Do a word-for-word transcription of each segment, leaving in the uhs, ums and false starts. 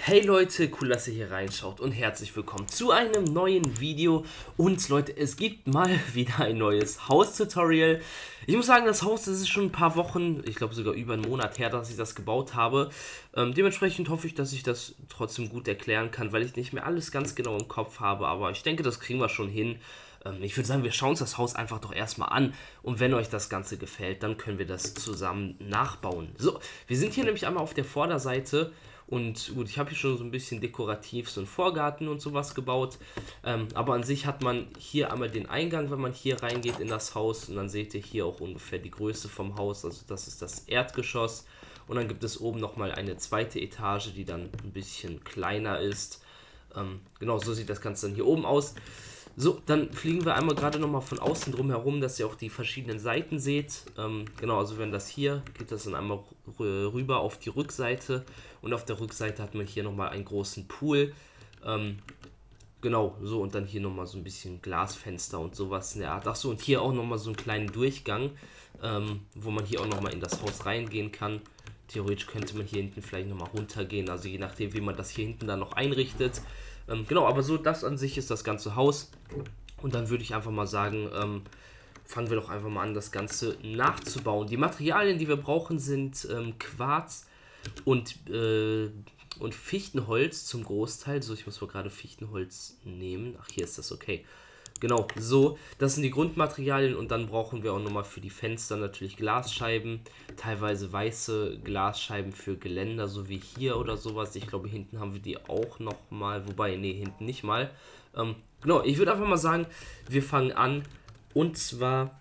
Hey Leute, cool, dass ihr hier reinschaut und herzlich willkommen zu einem neuen Video. Und Leute, es gibt mal wieder ein neues Haus-Tutorial. Ich muss sagen, das Haus, das ist schon ein paar Wochen, ich glaube sogar über einen Monat her, dass ich das gebaut habe. Ähm, dementsprechend hoffe ich, dass ich das trotzdem gut erklären kann, weil ich nicht mehr alles ganz genau im Kopf habe. Aber ich denke, das kriegen wir schon hin. Ähm, ich würde sagen, wir schauen uns das Haus einfach doch erstmal an. Und wenn euch das Ganze gefällt, dann können wir das zusammen nachbauen. So, wir sind hier nämlich einmal auf der Vorderseite. Und gut, ich habe hier schon so ein bisschen dekorativ so einen Vorgarten und sowas gebaut. Ähm, aber an sich hat man hier einmal den Eingang, wenn man hier reingeht in das Haus. Und dann seht ihr hier auch ungefähr die Größe vom Haus. Also das ist das Erdgeschoss. Und dann gibt es oben nochmal eine zweite Etage, die dann ein bisschen kleiner ist. Ähm, genau, so sieht das Ganze dann hier oben aus. So, dann fliegen wir einmal gerade nochmal von außen drum herum, dass ihr auch die verschiedenen Seiten seht. Ähm, genau, also wenn das hier, geht das dann einmal rüber auf die Rückseite. Und auf der Rückseite hat man hier nochmal einen großen Pool. Ähm, genau, so und dann hier nochmal so ein bisschen Glasfenster und sowas in der Art. Achso, und hier auch nochmal so einen kleinen Durchgang, ähm, wo man hier auch nochmal in das Haus reingehen kann. Theoretisch könnte man hier hinten vielleicht nochmal runtergehen, also je nachdem, wie man das hier hinten dann noch einrichtet. Ähm, genau, aber so das an sich ist das ganze Haus. Und dann würde ich einfach mal sagen, ähm, fangen wir doch einfach mal an, das Ganze nachzubauen. Die Materialien, die wir brauchen, sind ähm, Quarz und, äh, und Fichtenholz zum Großteil. So, ich muss mal gerade Fichtenholz nehmen. Ach, hier ist das okay. Genau, so, das sind die Grundmaterialien und dann brauchen wir auch nochmal für die Fenster natürlich Glasscheiben, teilweise weiße Glasscheiben für Geländer, so wie hier oder sowas. Ich glaube, hinten haben wir die auch nochmal, wobei, nee, hinten nicht mal. Ähm, genau, ich würde einfach mal sagen, wir fangen an und zwar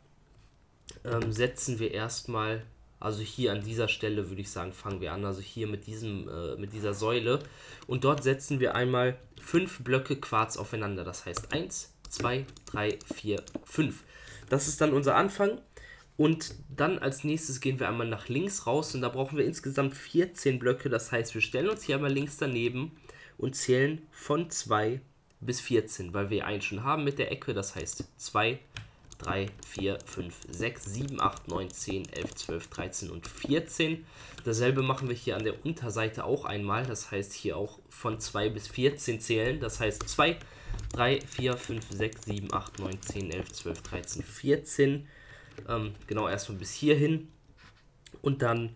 ähm, setzen wir erstmal, also hier an dieser Stelle würde ich sagen, fangen wir an, also hier mit, diesem, äh, mit dieser Säule und dort setzen wir einmal fünf Blöcke Quarz aufeinander, das heißt eins, zwei, drei, vier, fünf. Das ist dann unser Anfang und dann als nächstes gehen wir einmal nach links raus und da brauchen wir insgesamt vierzehn Blöcke, das heißt wir stellen uns hier einmal links daneben und zählen von zwei bis vierzehn, weil wir einen schon haben mit der Ecke, das heißt zwei, drei, vier, fünf, sechs, sieben, acht, neun, zehn, elf, zwölf, dreizehn und vierzehn. Dasselbe machen wir hier an der Unterseite auch einmal, das heißt hier auch von zwei bis vierzehn zählen, das heißt zwei, drei, vier, fünf, sechs, sieben, acht, neun, zehn, elf, zwölf, dreizehn, vierzehn. Ähm, genau, erstmal bis hierhin. Und dann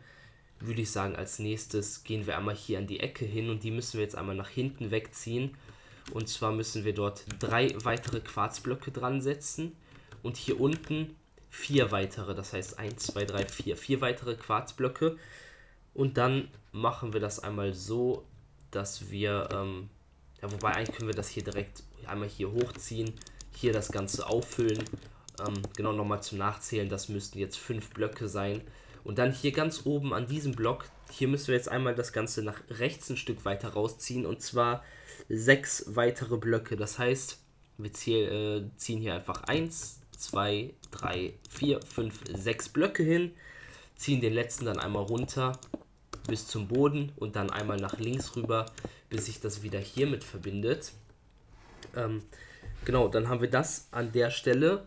würde ich sagen, als nächstes gehen wir einmal hier an die Ecke hin und die müssen wir jetzt einmal nach hinten wegziehen. Und zwar müssen wir dort drei weitere Quarzblöcke dran setzen und hier unten vier weitere, das heißt eins, zwei, drei, vier, vier weitere Quarzblöcke. Und dann machen wir das einmal so, dass wir... Ähm, Ja, wobei eigentlich können wir das hier direkt einmal hier hochziehen, hier das Ganze auffüllen, ähm, genau nochmal zum Nachzählen, das müssten jetzt fünf Blöcke sein. Und dann hier ganz oben an diesem Block, hier müssen wir jetzt einmal das Ganze nach rechts ein Stück weiter rausziehen und zwar sechs weitere Blöcke. Das heißt, wir zähl, äh, ziehen hier einfach eins, zwei, drei, vier, fünf, sechs Blöcke hin, ziehen den letzten dann einmal runter bis zum Boden und dann einmal nach links rüber, bis sich das wieder hiermit verbindet. Ähm, genau, dann haben wir das an der Stelle.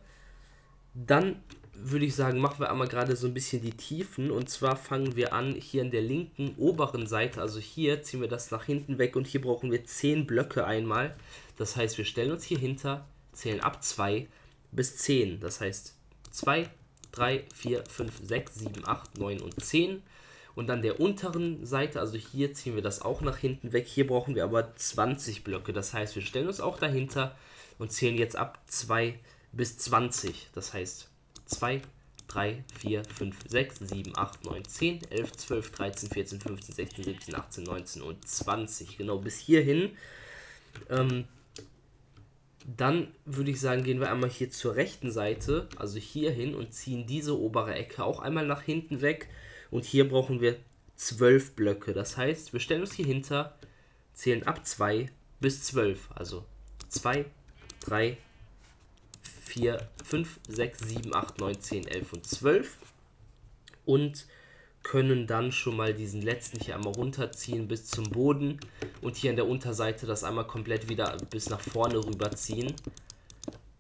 Dann würde ich sagen, machen wir einmal gerade so ein bisschen die Tiefen. Und zwar fangen wir an hier an der linken oberen Seite, also hier ziehen wir das nach hinten weg und hier brauchen wir zehn Blöcke einmal. Das heißt, wir stellen uns hier hinter, zählen ab zwei bis zehn. Das heißt zwei, drei, vier, fünf, sechs, sieben, acht, neun und zehn. Und an der unteren Seite, also hier ziehen wir das auch nach hinten weg, hier brauchen wir aber zwanzig Blöcke. Das heißt, wir stellen uns auch dahinter und zählen jetzt ab zwei bis zwanzig. Das heißt zwei, drei, vier, fünf, sechs, sieben, acht, neun, zehn, elf, zwölf, dreizehn, vierzehn, fünfzehn, sechzehn, siebzehn, achtzehn, neunzehn und zwanzig. Genau, bis hierhin. Ähm, dann würde ich sagen, gehen wir einmal hier zur rechten Seite, also hier hin und ziehen diese obere Ecke auch einmal nach hinten weg. Und hier brauchen wir zwölf Blöcke. Das heißt, wir stellen uns hier hinter, zählen ab zwei bis zwölf. Also zwei, drei, vier, fünf, sechs, sieben, acht, neun, zehn, elf und zwölf. Und können dann schon mal diesen letzten hier einmal runterziehen bis zum Boden. Und hier an der Unterseite das einmal komplett wieder bis nach vorne rüberziehen.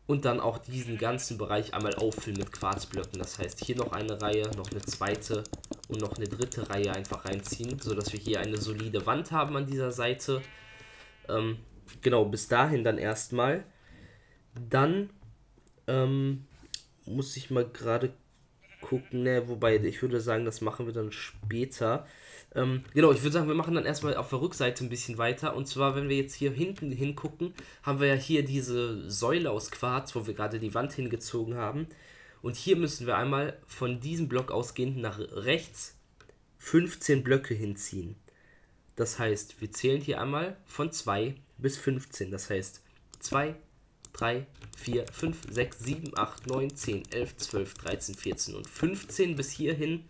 und dann auch diesen ganzen Bereich einmal auffüllen mit Quarzblöcken. Das heißt, hier noch eine Reihe, noch eine zweite und noch eine dritte Reihe einfach reinziehen, sodass wir hier eine solide Wand haben an dieser Seite. Ähm, genau, bis dahin dann erstmal. Dann ähm, muss ich mal gerade gucken, ne, wobei ich würde sagen, das machen wir dann später. Ähm, genau, ich würde sagen, wir machen dann erstmal auf der Rückseite ein bisschen weiter. Und zwar, wenn wir jetzt hier hinten hingucken, haben wir ja hier diese Säule aus Quarz, wo wir gerade die Wand hingezogen haben. Und hier müssen wir einmal von diesem Block ausgehend nach rechts fünfzehn Blöcke hinziehen. Das heißt, wir zählen hier einmal von zwei bis fünfzehn. Das heißt, zwei, drei, vier, fünf, sechs, sieben, acht, neun, zehn, elf, zwölf, dreizehn, vierzehn und fünfzehn bis hierhin.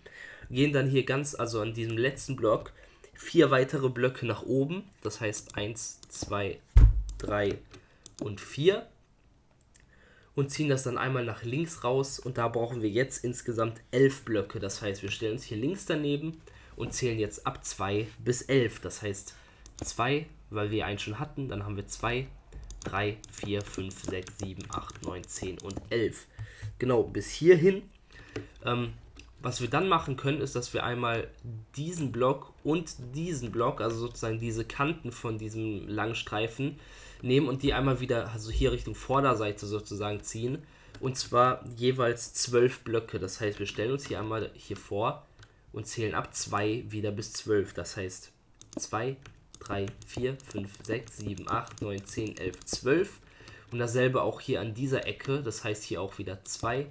Gehen dann hier ganz, also an diesem letzten Block, vier weitere Blöcke nach oben. Das heißt eins, zwei, drei und vier. Und ziehen das dann einmal nach links raus. Und da brauchen wir jetzt insgesamt elf Blöcke. Das heißt, wir stellen uns hier links daneben und zählen jetzt ab zwei bis elf. Das heißt zwei, weil wir einen schon hatten, dann haben wir zwei, drei, vier, fünf, sechs, sieben, acht, neun, zehn und elf. Genau, bis hierhin. Ähm, Was wir dann machen können, ist, dass wir einmal diesen Block und diesen Block, also sozusagen diese Kanten von diesem langen Streifen, nehmen und die einmal wieder, also hier Richtung Vorderseite sozusagen ziehen. Und zwar jeweils zwölf Blöcke. Das heißt, wir stellen uns hier einmal hier vor und zählen ab zwei wieder bis zwölf. Das heißt zwei, drei, vier, fünf, sechs, sieben, acht, neun, zehn, elf, zwölf. Und dasselbe auch hier an dieser Ecke. Das heißt hier auch wieder zwei,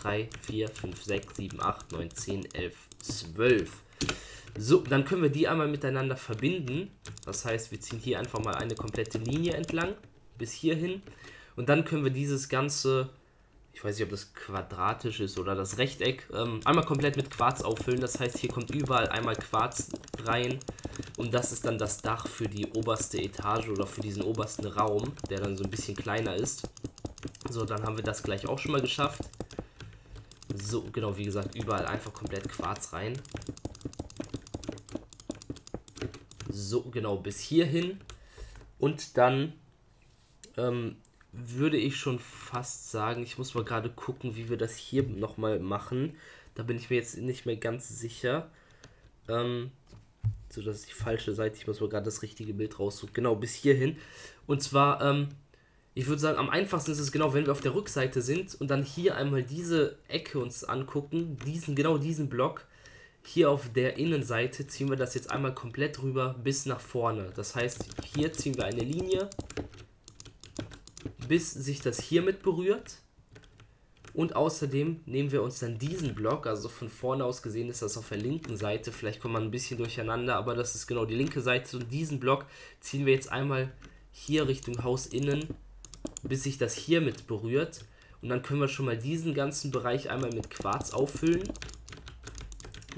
drei, vier, fünf, sechs, sieben, acht, neun, zehn, elf, zwölf. So, dann können wir die einmal miteinander verbinden. Das heißt, wir ziehen hier einfach mal eine komplette Linie entlang bis hierhin. Und dann können wir dieses ganze, ich weiß nicht, ob das quadratisch ist oder das Rechteck, ähm, einmal komplett mit Quarz auffüllen. Das heißt, hier kommt überall einmal Quarz rein. Und das ist dann das Dach für die oberste Etage oder für diesen obersten Raum, der dann so ein bisschen kleiner ist. So, dann haben wir das gleich auch schon mal geschafft. So, genau, wie gesagt, überall einfach komplett Quarz rein. So, genau, bis hierhin. Und dann ähm, würde ich schon fast sagen, ich muss mal gerade gucken, wie wir das hier nochmal machen. Da bin ich mir jetzt nicht mehr ganz sicher. Ähm, so, das ist die falsche Seite. Ich muss mal gerade das richtige Bild raussuchen. Genau, bis hierhin. Und zwar, ähm, ich würde sagen, am einfachsten ist es genau, wenn wir auf der Rückseite sind und dann hier einmal diese Ecke uns angucken, diesen, genau diesen Block, hier auf der Innenseite ziehen wir das jetzt einmal komplett rüber bis nach vorne. Das heißt, hier ziehen wir eine Linie, bis sich das hier mit berührt. Und außerdem nehmen wir uns dann diesen Block, also von vorne aus gesehen ist das auf der linken Seite, vielleicht kommt man ein bisschen durcheinander, aber das ist genau die linke Seite. Und diesen Block ziehen wir jetzt einmal hier Richtung Hausinnen, bis sich das hier mit berührt. Und dann können wir schon mal diesen ganzen Bereich einmal mit Quarz auffüllen.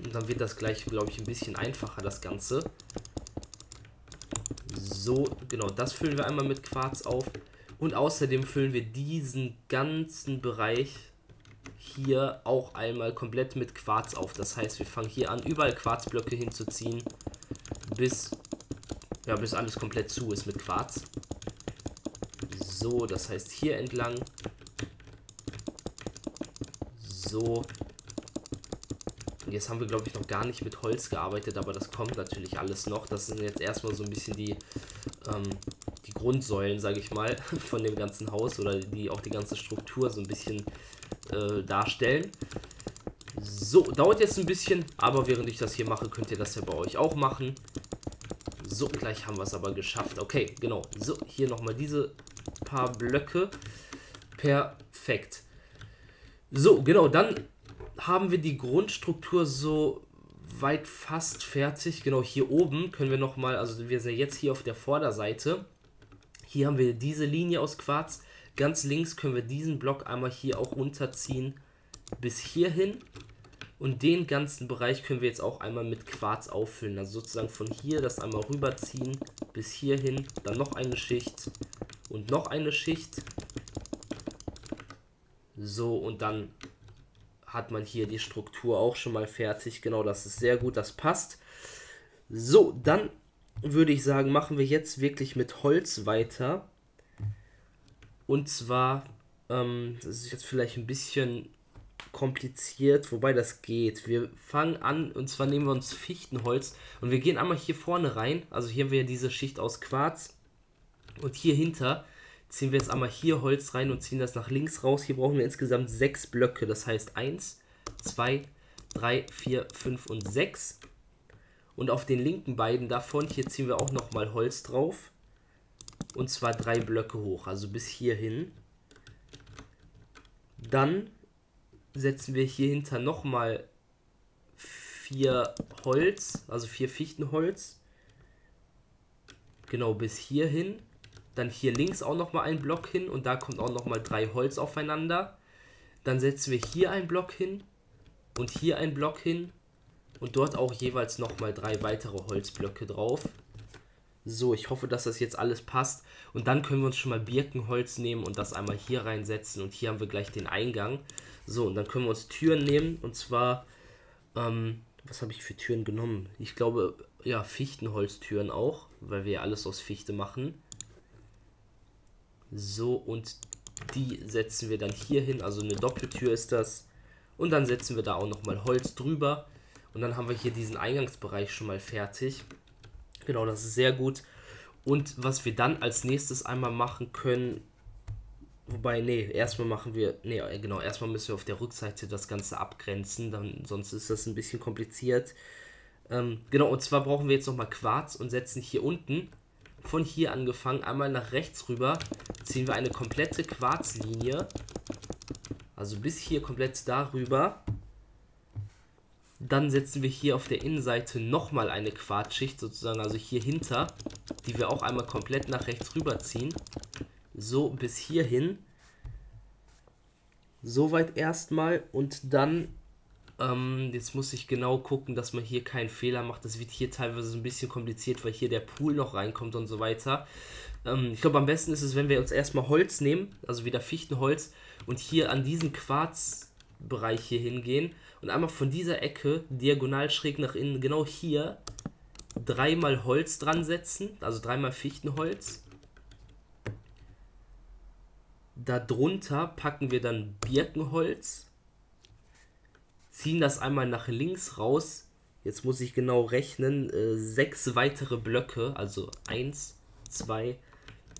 Und dann wird das gleich, glaube ich, ein bisschen einfacher, das Ganze. So, genau, das füllen wir einmal mit Quarz auf. Und außerdem füllen wir diesen ganzen Bereich hier auch einmal komplett mit Quarz auf. Das heißt, wir fangen hier an, überall Quarzblöcke hinzuziehen, bis, ja, bis alles komplett zu ist mit Quarz. So, das heißt hier entlang. So. Jetzt haben wir, glaube ich, noch gar nicht mit Holz gearbeitet, aber das kommt natürlich alles noch. Das sind jetzt erstmal so ein bisschen die, ähm, die Grundsäulen, sage ich mal, von dem ganzen Haus oder die auch die ganze Struktur so ein bisschen äh, darstellen. So, dauert jetzt ein bisschen, aber während ich das hier mache, könnt ihr das ja bei euch auch machen. So, gleich haben wir es aber geschafft. Okay, genau. So, hier nochmal diese paar Blöcke. Perfekt. So, genau, dann haben wir die Grundstruktur so weit fast fertig. Genau, hier oben können wir nochmal, also wir sind jetzt hier auf der Vorderseite. Hier haben wir diese Linie aus Quarz. Ganz links können wir diesen Block einmal hier auch runterziehen bis hierhin. Und den ganzen Bereich können wir jetzt auch einmal mit Quarz auffüllen. Also sozusagen von hier das einmal rüberziehen bis hierhin. Dann noch eine Schicht und noch eine Schicht. So, und dann hat man hier die Struktur auch schon mal fertig. Genau, das ist sehr gut, das passt. So, dann würde ich sagen, machen wir jetzt wirklich mit Holz weiter. Und zwar Ähm, das ist jetzt vielleicht ein bisschen kompliziert, wobei das geht. Wir fangen an, und zwar nehmen wir uns Fichtenholz und wir gehen einmal hier vorne rein. Also hier haben wir ja diese Schicht aus Quarz und hier hinter ziehen wir jetzt einmal hier Holz rein und ziehen das nach links raus. Hier brauchen wir insgesamt sechs Blöcke, das heißt eins, zwei, drei, vier, fünf und sechs. Und auf den linken beiden davon, hier ziehen wir auch nochmal Holz drauf. Und zwar drei Blöcke hoch, also bis hierhin. Dann setzen wir hier hinter nochmal vier Holz, also vier Fichtenholz. Genau, bis hierhin. Dann hier links auch nochmal ein Block hin und da kommt auch nochmal drei Holz aufeinander. Dann setzen wir hier einen Block hin und hier einen Block hin und dort auch jeweils nochmal drei weitere Holzblöcke drauf. So, ich hoffe, dass das jetzt alles passt. Und dann können wir uns schon mal Birkenholz nehmen und das einmal hier reinsetzen. Und hier haben wir gleich den Eingang. So, und dann können wir uns Türen nehmen. Und zwar, ähm, was habe ich für Türen genommen? Ich glaube, ja, Fichtenholztüren auch, weil wir ja alles aus Fichte machen. So, und die setzen wir dann hier hin, also eine Doppeltür ist das. Und dann setzen wir da auch nochmal Holz drüber. Und dann haben wir hier diesen Eingangsbereich schon mal fertig. Genau, das ist sehr gut. Und was wir dann als nächstes einmal machen können, wobei, nee, erstmal machen wir, nee, genau, erstmal müssen wir auf der Rückseite das Ganze abgrenzen, dann, sonst ist das ein bisschen kompliziert. Ähm, genau, und zwar brauchen wir jetzt nochmal Quarz und setzen hier unten, von hier angefangen, einmal nach rechts rüber, ziehen wir eine komplette Quarzlinie, also bis hier komplett darüber. Dann setzen wir hier auf der Innenseite nochmal eine Quarzschicht sozusagen, also hier hinter, die wir auch einmal komplett nach rechts rüber ziehen. So, bis hierhin. Soweit erstmal und dann, ähm, jetzt muss ich genau gucken, dass man hier keinen Fehler macht. Das wird hier teilweise ein bisschen kompliziert, weil hier der Pool noch reinkommt und so weiter. Ähm, ich glaube, am besten ist es, wenn wir uns erstmal Holz nehmen, also wieder Fichtenholz und hier an diesen Quarzbereich hier hingehen. Und einmal von dieser Ecke, diagonal schräg nach innen, genau hier, dreimal Holz dran setzen, also dreimal Fichtenholz. Darunter packen wir dann Birkenholz, ziehen das einmal nach links raus. Jetzt muss ich genau rechnen, äh, sechs weitere Blöcke, also eins, zwei,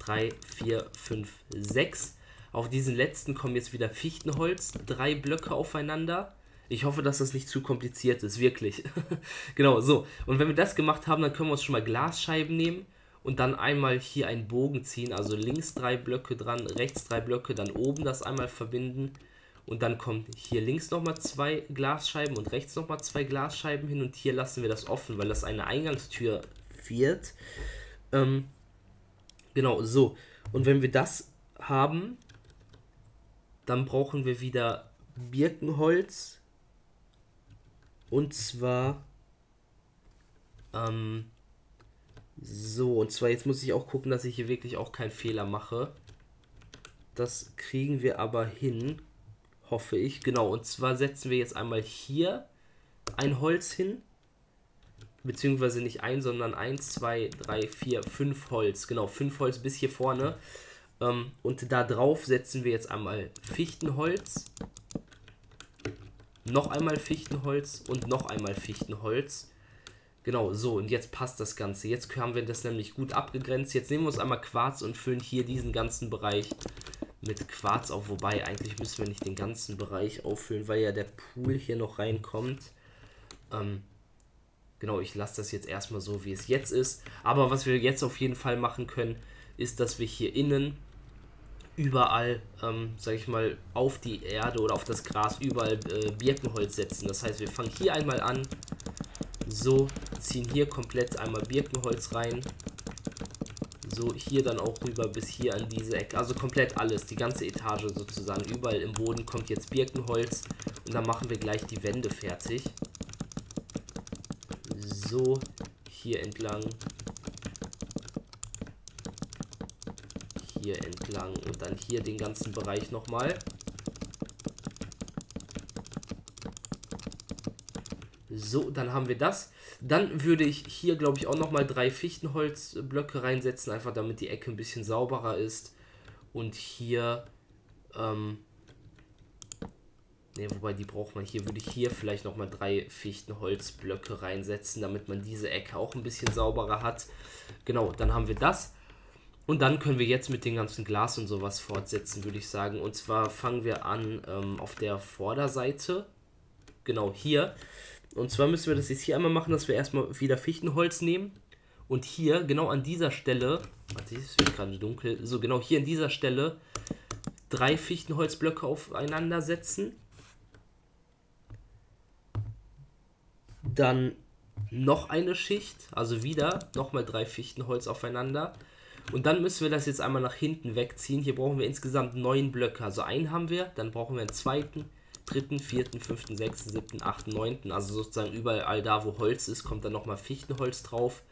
drei, vier, fünf, sechs. Auf diesen letzten kommen jetzt wieder Fichtenholz, drei Blöcke aufeinander. Ich hoffe, dass das nicht zu kompliziert ist, wirklich. Genau, so. Und wenn wir das gemacht haben, dann können wir uns schon mal Glasscheiben nehmen und dann einmal hier einen Bogen ziehen. Also links drei Blöcke dran, rechts drei Blöcke, dann oben das einmal verbinden. Und dann kommen hier links nochmal zwei Glasscheiben und rechts nochmal zwei Glasscheiben hin. Und hier lassen wir das offen, weil das eine Eingangstür wird. Ähm, genau, so. Und wenn wir das haben, dann brauchen wir wieder Birkenholz. Und zwar, ähm, so, und zwar jetzt muss ich auch gucken, dass ich hier wirklich auch keinen Fehler mache. Das kriegen wir aber hin, hoffe ich. Genau, und zwar setzen wir jetzt einmal hier ein Holz hin. Beziehungsweise nicht ein, sondern eins, zwei, drei, vier, fünf Holz. Genau, fünf Holz bis hier vorne. Ähm, und da drauf setzen wir jetzt einmal Fichtenholz. Noch einmal Fichtenholz und noch einmal Fichtenholz. Genau, so, und jetzt passt das Ganze. Jetzt haben wir das nämlich gut abgegrenzt. Jetzt nehmen wir uns einmal Quarz und füllen hier diesen ganzen Bereich mit Quarz auf. Wobei, eigentlich müssen wir nicht den ganzen Bereich auffüllen, weil ja der Pool hier noch reinkommt. Ähm, genau, ich lasse das jetzt erstmal so, wie es jetzt ist. Aber was wir jetzt auf jeden Fall machen können, ist, dass wir hier innen überall, ähm, sag ich mal, auf die Erde oder auf das Gras überall äh, Birkenholz setzen. Das heißt, wir fangen hier einmal an, so, ziehen hier komplett einmal Birkenholz rein, so, hier dann auch rüber bis hier an diese Ecke, also komplett alles, die ganze Etage sozusagen, überall im Boden kommt jetzt Birkenholz und dann machen wir gleich die Wände fertig. So, hier entlang. Hier entlang und dann hier den ganzen Bereich nochmal. So, dann haben wir das. Dann würde ich hier, glaube ich, auch nochmal drei Fichtenholzblöcke reinsetzen, einfach damit die Ecke ein bisschen sauberer ist. Und hier Ähm, ne, wobei die braucht man hier. Würde ich hier vielleicht nochmal drei Fichtenholzblöcke reinsetzen, damit man diese Ecke auch ein bisschen sauberer hat. Genau, dann haben wir das. Und dann können wir jetzt mit dem ganzen Glas und sowas fortsetzen, würde ich sagen. Und zwar fangen wir an ähm, auf der Vorderseite. Genau, hier. Und zwar müssen wir das jetzt hier einmal machen, dass wir erstmal wieder Fichtenholz nehmen. Und hier, genau an dieser Stelle, warte, es wird gerade dunkel, so genau hier an dieser Stelle drei Fichtenholzblöcke aufeinander setzen. Dann noch eine Schicht, also wieder nochmal drei Fichtenholz aufeinander. Und dann müssen wir das jetzt einmal nach hinten wegziehen. Hier brauchen wir insgesamt neun Blöcke. Also einen haben wir, dann brauchen wir einen zweiten, dritten, vierten, fünften, sechsten, siebten, achten, neunten. Also sozusagen überall da, wo Holz ist, kommt dann nochmal Fichtenholz drauf.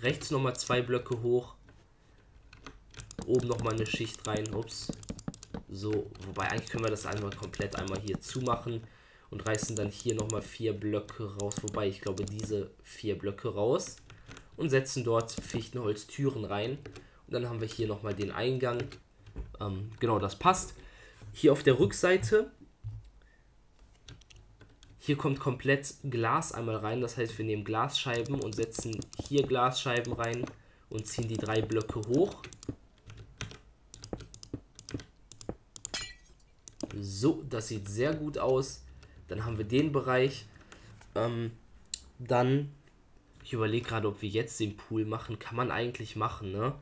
Rechts nochmal zwei Blöcke hoch. Oben nochmal eine Schicht rein. Ups. So, wobei eigentlich können wir das einmal komplett einmal hier zumachen. Und reißen dann hier nochmal vier Blöcke raus. Wobei ich glaube, diese vier Blöcke raus. Und setzen dort Fichtenholztüren rein. Dann haben wir hier nochmal den Eingang. Ähm, genau, das passt. Hier auf der Rückseite. Hier kommt komplett Glas einmal rein. Das heißt, wir nehmen Glasscheiben und setzen hier Glasscheiben rein und ziehen die drei Blöcke hoch. So, das sieht sehr gut aus. Dann haben wir den Bereich. Ähm, dann, ich überlege gerade, ob wir jetzt den Pool machen. Kann man eigentlich machen, ne?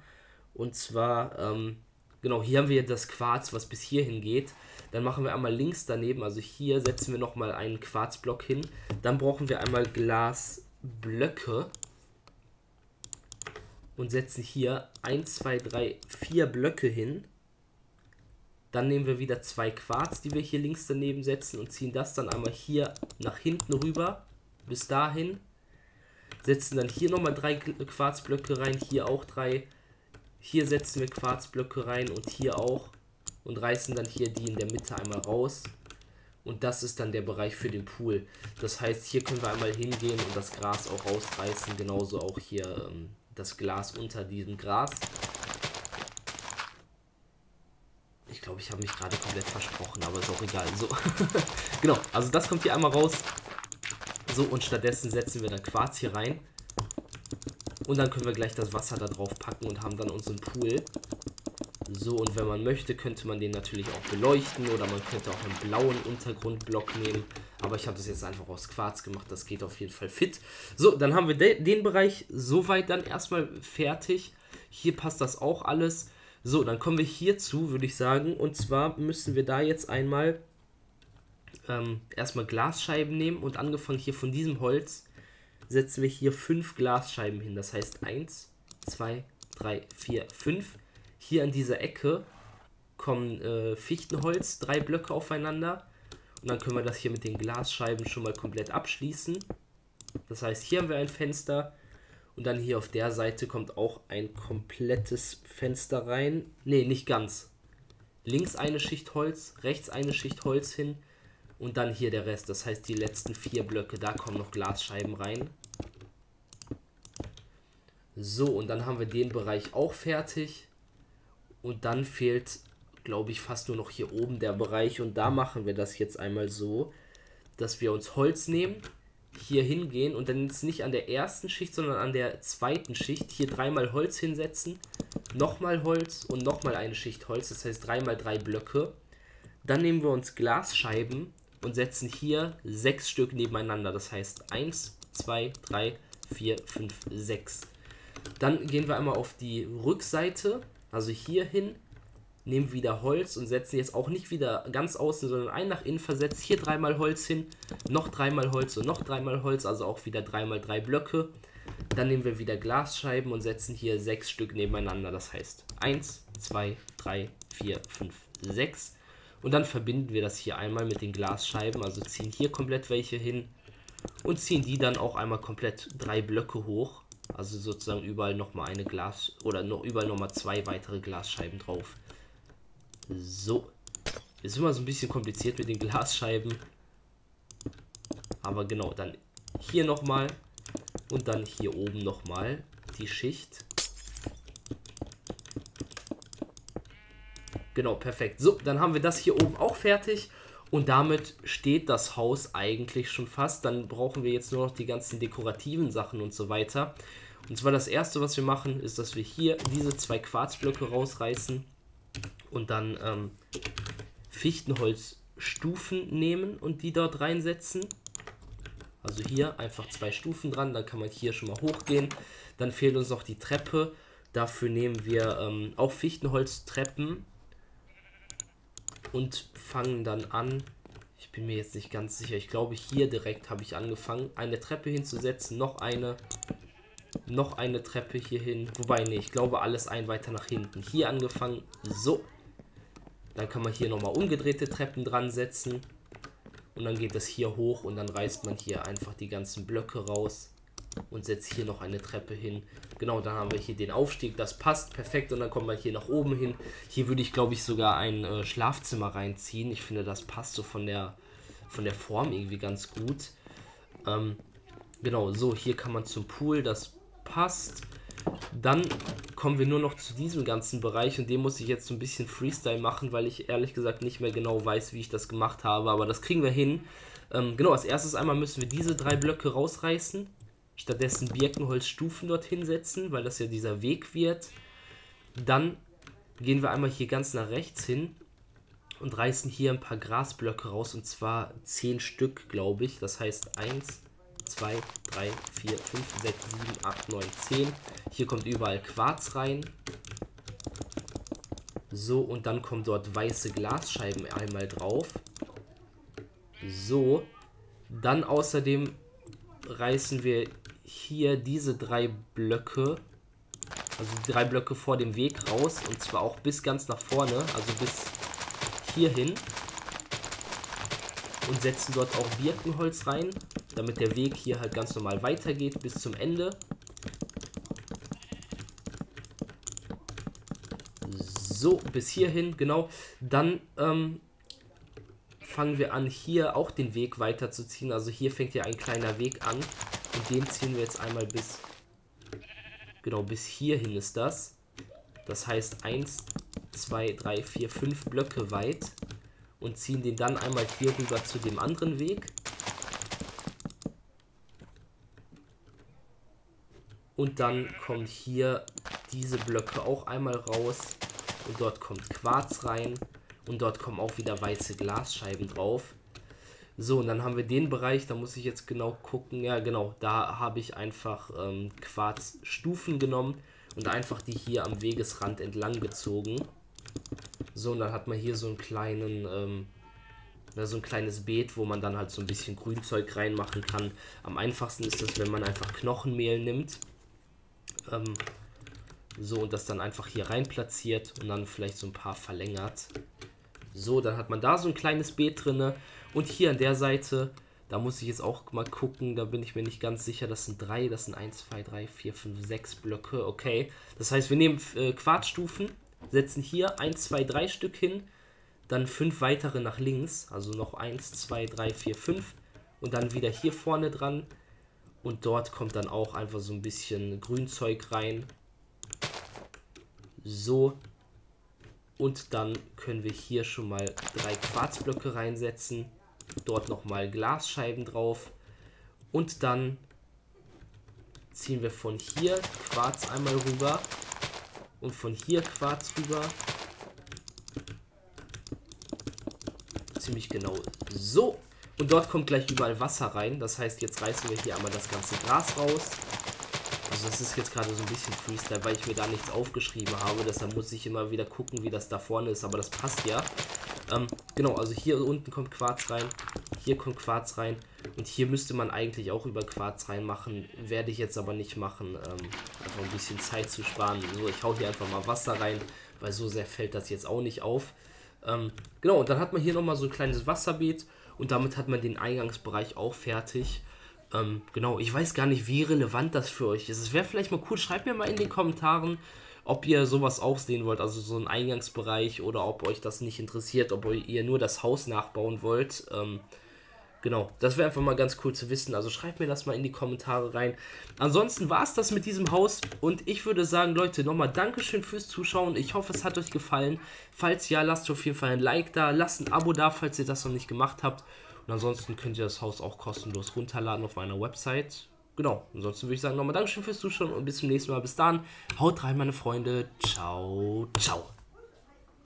Und zwar, ähm, genau, hier haben wir das Quarz, was bis hierhin geht. Dann machen wir einmal links daneben, also hier setzen wir nochmal einen Quarzblock hin. Dann brauchen wir einmal Glasblöcke. Und setzen hier eins, zwei, drei, vier Blöcke hin. Dann nehmen wir wieder zwei Quarz, die wir hier links daneben setzen. Und ziehen das dann einmal hier nach hinten rüber, bis dahin. Setzen dann hier nochmal drei Quarzblöcke rein, hier auch drei. Hier setzen wir Quarzblöcke rein und hier auch und reißen dann hier die in der Mitte einmal raus. Und das ist dann der Bereich für den Pool. Das heißt, hier können wir einmal hingehen und das Gras auch rausreißen. Genauso auch hier ähm, das Glas unter diesem Gras. Ich glaube, ich habe mich gerade komplett versprochen, aber ist auch egal. So, genau, also das kommt hier einmal raus. So, und stattdessen setzen wir dann Quarz hier rein. Und dann können wir gleich das Wasser da drauf packen und haben dann unseren Pool. So, und wenn man möchte, könnte man den natürlich auch beleuchten oder man könnte auch einen blauen Untergrundblock nehmen. Aber ich habe das jetzt einfach aus Quarz gemacht, das geht auf jeden Fall fit. So, dann haben wir de- den Bereich soweit dann erstmal fertig. Hier passt das auch alles. So, dann kommen wir hierzu, würde ich sagen. Und zwar müssen wir da jetzt einmal ähm, erstmal Glasscheiben nehmen und angefangen hier von diesem Holz setzen wir hier fünf Glasscheiben hin. Das heißt eins, zwei, drei, vier, fünf. Hier an dieser Ecke kommen äh, Fichtenholz, drei Blöcke aufeinander. Und dann können wir das hier mit den Glasscheiben schon mal komplett abschließen. Das heißt, hier haben wir ein Fenster. Und dann hier auf der Seite kommt auch ein komplettes Fenster rein. Ne, nicht ganz. Links eine Schicht Holz, rechts eine Schicht Holz hin. Und dann hier der Rest, das heißt die letzten vier Blöcke, da kommen noch Glasscheiben rein. So, und dann haben wir den Bereich auch fertig. Und dann fehlt, glaube ich, fast nur noch hier oben der Bereich. Und da machen wir das jetzt einmal so, dass wir uns Holz nehmen, hier hingehen und dann jetzt nicht an der ersten Schicht, sondern an der zweiten Schicht hier dreimal Holz hinsetzen, nochmal Holz und nochmal eine Schicht Holz, das heißt dreimal drei Blöcke. Dann nehmen wir uns Glasscheiben und setzen hier sechs Stück nebeneinander. Das heißt eins, zwei, drei, vier, fünf, sechs. Dann gehen wir einmal auf die Rückseite, also hier hin, nehmen wieder Holz und setzen jetzt auch nicht wieder ganz außen, sondern ein nach innen versetzt. Hier dreimal Holz hin, noch dreimal Holz und noch dreimal Holz, also auch wieder dreimal drei Blöcke. Dann nehmen wir wieder Glasscheiben und setzen hier sechs Stück nebeneinander. Das heißt eins, zwei, drei, vier, fünf, sechs. Und dann verbinden wir das hier einmal mit den Glasscheiben, also ziehen hier komplett welche hin und ziehen die dann auch einmal komplett drei Blöcke hoch. Also sozusagen überall nochmal eine Glas- oder noch überall nochmal zwei weitere Glasscheiben drauf. So, ist immer so ein bisschen kompliziert mit den Glasscheiben. Aber genau, dann hier nochmal und dann hier oben nochmal die Schicht. Genau, perfekt. So, dann haben wir das hier oben auch fertig. Und damit steht das Haus eigentlich schon fast. Dann brauchen wir jetzt nur noch die ganzen dekorativen Sachen und so weiter. Und zwar das Erste, was wir machen, ist, dass wir hier diese zwei Quarzblöcke rausreißen und dann ähm, Fichtenholzstufen nehmen und die dort reinsetzen. Also hier einfach zwei Stufen dran, dann kann man hier schon mal hochgehen. Dann fehlt uns noch die Treppe. Dafür nehmen wir ähm, auch Fichtenholztreppen und fangen dann an. Ich bin mir jetzt nicht ganz sicher. Ich glaube, hier direkt habe ich angefangen, eine Treppe hinzusetzen, noch eine... Noch eine Treppe hier hin. Wobei, ne, ich glaube, alles ein weiter nach hinten. Hier angefangen. So. Dann kann man hier nochmal umgedrehte Treppen dran setzen. Und dann geht das hier hoch und dann reißt man hier einfach die ganzen Blöcke raus und setzt hier noch eine Treppe hin. Genau, dann haben wir hier den Aufstieg. Das passt perfekt und dann kommt man hier nach oben hin. Hier würde ich, glaube ich, sogar ein äh, Schlafzimmer reinziehen. Ich finde, das passt so von der, von der Form irgendwie ganz gut. Ähm, genau, so, hier kann man zum Pool, das passt. Dann kommen wir nur noch zu diesem ganzen Bereich und den muss ich jetzt so ein bisschen Freestyle machen, weil ich ehrlich gesagt nicht mehr genau weiß, wie ich das gemacht habe, aber das kriegen wir hin. Ähm, genau, als erstes einmal müssen wir diese drei Blöcke rausreißen, stattdessen Birkenholzstufen dorthin setzen, weil das ja dieser Weg wird. Dann gehen wir einmal hier ganz nach rechts hin und reißen hier ein paar Grasblöcke raus, und zwar zehn Stück, glaube ich. Das heißt eins, zwei, drei, vier, fünf, sechs, sieben, acht, neun, zehn. Hier kommt überall Quarz rein. So, und dann kommen dort weiße Glasscheiben einmal drauf. So, dann außerdem reißen wir hier diese drei Blöcke, also die drei Blöcke vor dem Weg raus, und zwar auch bis ganz nach vorne, also bis hier hin. Und setzen dort auch Birkenholz rein, damit der Weg hier halt ganz normal weitergeht bis zum Ende. So, bis hierhin, genau. Dann ähm, fangen wir an, hier auch den Weg weiterzuziehen. Also hier fängt ja ein kleiner Weg an und den ziehen wir jetzt einmal bis, genau, bis hierhin ist das. Das heißt eins, zwei, drei, vier, fünf Blöcke weit und ziehen den dann einmal hier rüber zu dem anderen Weg. Und dann kommen hier diese Blöcke auch einmal raus. Und dort kommt Quarz rein. Und dort kommen auch wieder weiße Glasscheiben drauf. So, und dann haben wir den Bereich. Da muss ich jetzt genau gucken. Ja, genau. Da habe ich einfach ähm, Quarzstufen genommen. Und einfach die hier am Wegesrand entlang gezogen. So, und dann hat man hier so einen kleinen... Ähm, so ein kleines Beet, wo man dann halt so ein bisschen Grünzeug reinmachen kann. Am einfachsten ist das, wenn man einfach Knochenmehl nimmt. Ähm, so, und das dann einfach hier rein platziert und dann vielleicht so ein paar verlängert. So, dann hat man da so ein kleines Beet drin. Und hier an der Seite, da muss ich jetzt auch mal gucken, da bin ich mir nicht ganz sicher. Das sind drei, das sind eins, zwei, drei, vier, fünf, sechs Blöcke, okay. Das heißt, wir nehmen äh, Quarzstufen, setzen hier eins, zwei, drei Stück hin, dann fünf weitere nach links, also noch eins, zwei, drei, vier, fünf und dann wieder hier vorne dran. Und dort kommt dann auch einfach so ein bisschen Grünzeug rein. So. Und dann können wir hier schon mal drei Quarzblöcke reinsetzen. Dort nochmal Glasscheiben drauf. Und dann ziehen wir von hier Quarz einmal rüber. Und von hier Quarz rüber. Ziemlich genau so. Und dort kommt gleich überall Wasser rein. Das heißt, jetzt reißen wir hier einmal das ganze Gras raus. Also das ist jetzt gerade so ein bisschen Freestyle, weil ich mir da nichts aufgeschrieben habe. Deshalb muss ich immer wieder gucken, wie das da vorne ist. Aber das passt ja. Ähm, genau, also hier unten kommt Quarz rein. Hier kommt Quarz rein. Und hier müsste man eigentlich auch über Quarz reinmachen. Werde ich jetzt aber nicht machen. Ähm, einfach ein bisschen Zeit zu sparen. So, ich hau hier einfach mal Wasser rein, weil so sehr fällt das jetzt auch nicht auf. Ähm, genau, und dann hat man hier nochmal so ein kleines Wasserbeet. Und damit hat man den Eingangsbereich auch fertig. Ähm, genau, ich weiß gar nicht, wie relevant das für euch ist. Es wäre vielleicht mal cool, schreibt mir mal in den Kommentaren, ob ihr sowas auch sehen wollt, also so einen Eingangsbereich, oder ob euch das nicht interessiert, ob ihr nur das Haus nachbauen wollt. Ähm, Genau, das wäre einfach mal ganz cool zu wissen. Also schreibt mir das mal in die Kommentare rein. Ansonsten war es das mit diesem Haus. Und ich würde sagen, Leute, nochmal Dankeschön fürs Zuschauen. Ich hoffe, es hat euch gefallen. Falls ja, lasst auf jeden Fall ein Like da. Lasst ein Abo da, falls ihr das noch nicht gemacht habt. Und ansonsten könnt ihr das Haus auch kostenlos runterladen auf meiner Website. Genau, ansonsten würde ich sagen, nochmal Dankeschön fürs Zuschauen. Und bis zum nächsten Mal. Bis dann. Haut rein, meine Freunde. Ciao, ciao.